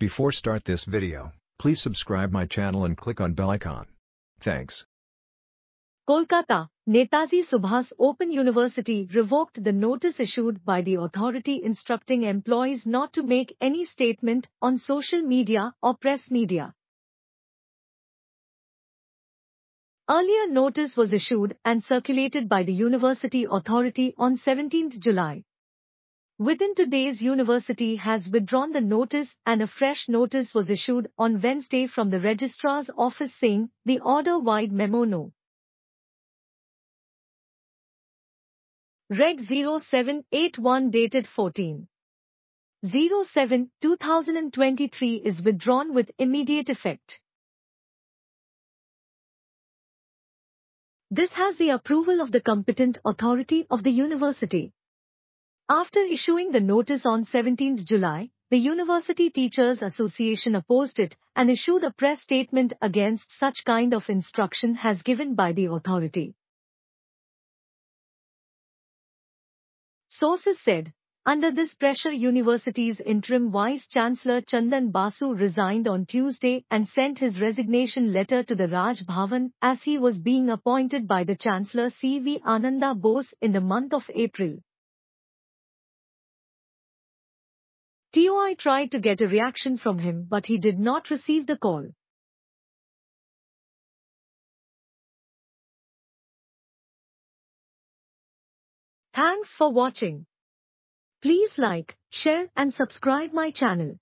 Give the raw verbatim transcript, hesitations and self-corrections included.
Before start this video, please subscribe my channel and click on bell icon. Thanks. Kolkata, Netaji Subhas Open University revoked the notice issued by the authority instructing employees not to make any statement on social media or press media. Earlier notice was issued and circulated by the university authority on seventeenth July. Within two days, university has withdrawn the notice and a fresh notice was issued on Wednesday from the registrar's office saying the order-wide memo no. Reg zero seven eight one dated fourteen oh seven two thousand twenty-three is withdrawn with immediate effect. This has the approval of the competent authority of the university. After issuing the notice on seventeenth July, the University Teachers Association opposed it and issued a press statement against such kind of instruction as given by the authority. Sources said, under this pressure, university's interim vice-chancellor Chandan Basu resigned on Tuesday and sent his resignation letter to the Raj Bhavan as he was being appointed by the Chancellor C V Ananda Bose in the month of April. T O I tried to get a reaction from him but he did not receive the call. Thanks for watching. Please like, share and subscribe my channel.